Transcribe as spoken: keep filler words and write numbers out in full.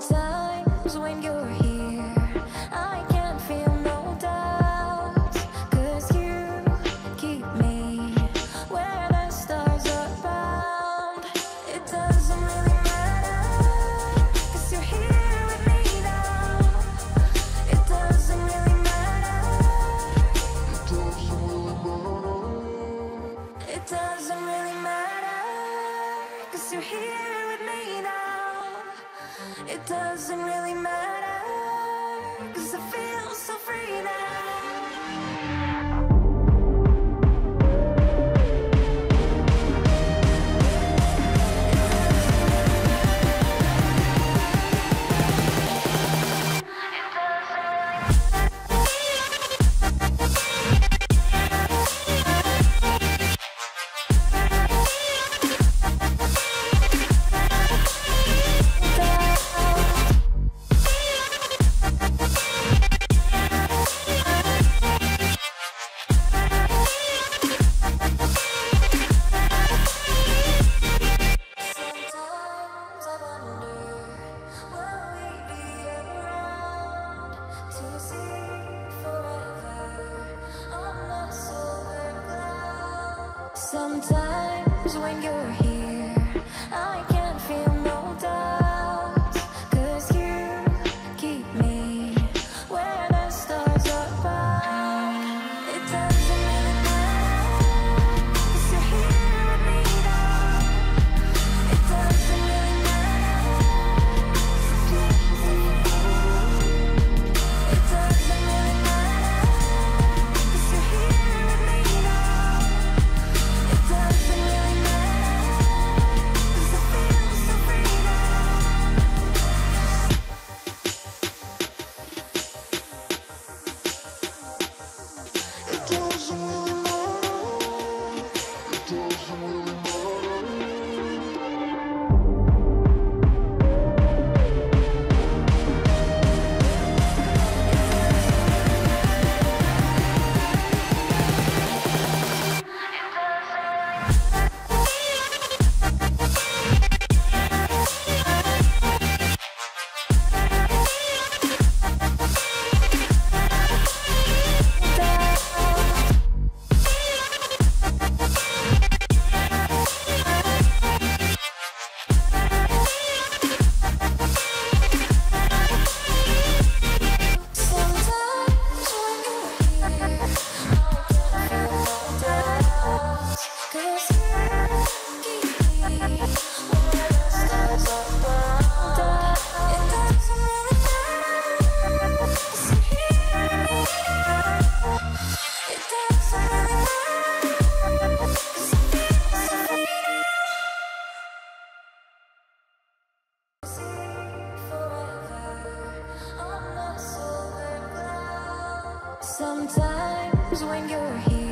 Sometimes when you're here, I can't feel no doubt, 'cause you keep me where the stars are found. It doesn't really matter, 'cause you're here with me now. It doesn't really matter. It doesn't really matter, 'cause you're here with me now. Doesn't really matter, 'cause I feel so free now. It doesn't really matter. It doesn't really matter. Sometimes when you're here,